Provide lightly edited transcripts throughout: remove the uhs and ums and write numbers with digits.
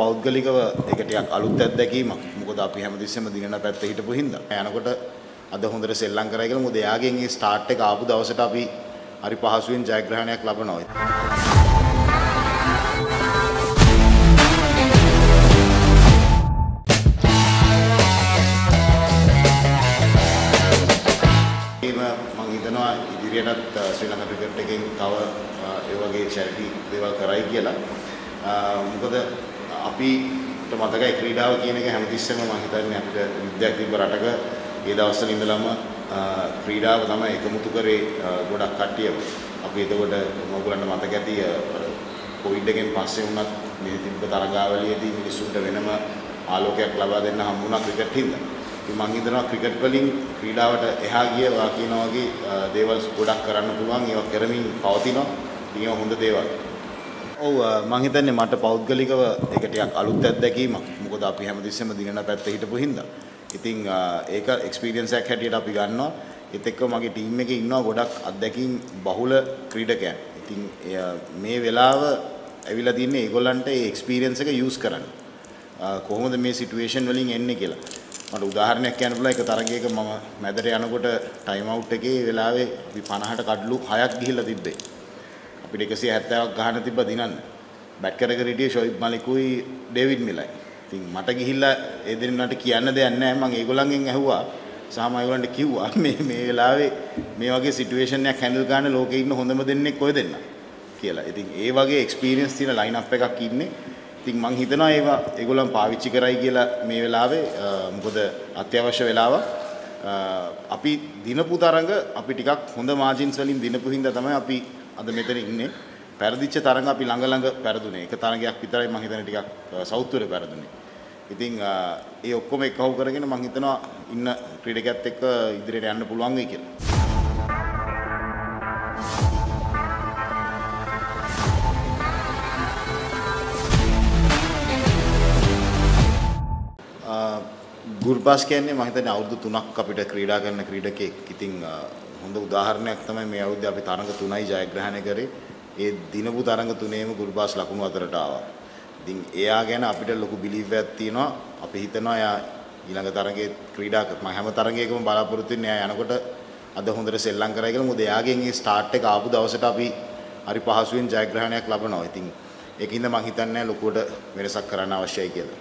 පෞද්ගලිකව ඒක ටිකක් අලුත් අත්දැකීමක්. මොකද අපි හැමතිස්සෙම දිනන පැත්තේ හිටපු හින්දා. යනකොට අද හොඳට සෙල්ලම් කරයි කියලා මොකද එයාගෙන් ඒ ස්ටාර්ට් එක ආපු දවසට අපි හරි පහසුවෙන් ජයග්‍රහණයක් ලබනවා. Sri Lanka cricket taking cover evage charity dewal karai kiyala mokada api mathagai kridawa kiyana එක හැමතිස්සෙම මම හිතන්නේ අපිට විද්‍යාවක් තිබ්බ රටක ඒ දවස්වල ඉඳලම ක්‍රීඩාව තමයි එකමුතු කරේ ගොඩක් කට්ටියව අපි එතකොට මොගලන්ට මතක ඇති කොවිඩ් එකෙන් පස්සේ වුණත් මේ තිබ්බ තරගාවලියේදී මිනිස්සුන්ට වෙනම ආලෝකයක් ලබා දෙන්න හම්බුණා ක්‍රිකට් හින්දා මම හිතනවා ක්‍රිකට් වලින් ක්‍රීඩාවට එහා ගිය වාකිනා වගේ දේවල් ගොඩක් කරන්න පුළුවන් ඒවා කරමින් පවතිනවා ඉතින් හොඳ දේවල්. ඔව් මම හිතන්නේ මට පෞද්ගලිකව ඒක ටිකක් අලුත් අත්දැකීමක්. මොකද අපි හැමතිස්සෙම දිනන පැත්තේ හිටපු හින්දා. ඉතින් ඒක එක්ස්පීරියන්ස් එකක් හැටියට අපි ගන්නවා. ඒත් එක්ක මගේ ටීම් එකේ ඉන්නවා ගොඩක් අත්දැකීම් බහුල ක්‍රීඩකයන්. ඉතින් මේ වෙලාව ඇවිල්ලා තින්නේ ඒගොල්ලන්ට මේ එක්ස්පීරියන්ස් එක යූස් කරන්න. කොහොමද මේ සිටුේෂන් වලින් එන්නේ කියලා. මට උදාහරණයක් කියන්න පුළුවන් එක තරගයක මම මැදට යනකොට ටයිම් අවුට් එකේ වෙලාවේ අපි 50ට කඩලු 6ක් ගිහිල්ලා තිබ්බේ. අපිට 170ක් ගහන්න තිබ්බා දිනන්න. බැට් කරගෙන හිටියේ ෂොයිබ් මලිකුයි ඩේවිඩ් මිලයි. ඉතින් මට ගිහිල්ලා ඒ දෙන්නාට කියන්න දෙයක් නැහැ. මම ඒගොල්ලන්ගෙන් ඇහුවා. සාමාන්‍ය ඒගොල්ලන්ට කිව්වා මේ වෙලාවේ මේ වගේ සිටුේෂන් එකක් හැන්ඩල් ගන්න ලෝකේ ඉන්න හොඳම දෙන්නෙක් ඔය දෙන්නා කියලා. ඉතින් ඒ වගේ එක්ස්පීරියන්ස් තියෙන ලයින් අප් එකක් ඉන්නේ. ඉතින් මං හිතනවා ඒවා ඒගොල්ලන් පාවිච්චි කරයි කියලා මේ වෙලාවේ මොකද අත්‍යවශ්‍ය වෙලාව අපි දිනපු තරඟ අපි ටිකක් හොඳ මාජින්ස් වලින් දිනපු හින්දා තමයි අපි අද මෙතන ඉන්නේ පෙරදිච්ච තරඟ අපි ළඟ පෙරදුනේ එක තරඟයක් විතරයි මං හිතන්නේ ටිකක් සෞත්වරේ පෙරදුනේ ඉතින් ඒ ඔක්කොම එකහුව කරගෙන මං හිතනවා ඉන්න ක්‍රීඩකයත් එක්ක ඉදිරියට යන්න පුළුවන් වෙයි කියලා ගුරුපාස් කියන්නේ මම හිතන්නේ අවුරුදු 3ක් අපිට ක්‍රීඩා කරන ක්‍රීඩකෙක්. ඉතින් හොඳ උදාහරණයක් තමයි මේ අවුරුද්දේ අපි තරඟ 3යි ජයග්‍රහණය කරේ. ඒ දිනපු තරඟ 3ේම ගුරුපාස් ලකුණු 4ට ආවා. ඉතින් එයා ගැන අපිට ලොකු බිලීව් එකක් තියෙනවා. අපි හිතනවා එයා ඊළඟ තරඟේ ක්‍රීඩා කරන හැම තරඟයකම බලාපොරොත්තු වෙන්නේ එයා යනකොට අද හොඳට සෙල්ලම් කරයි කියලා. මොකද එයාගෙන් මේ ස්ටාර්ට් එක ආපු දවසට අපි හරි පහසුවෙන් ජයග්‍රහණයක් ලබනවා. ඉතින් ඒකින්ද මම හිතන්නේ ලොකුවට වෙනසක් කරන්න අවශ්‍යයි කියලා.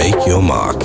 Make your mark.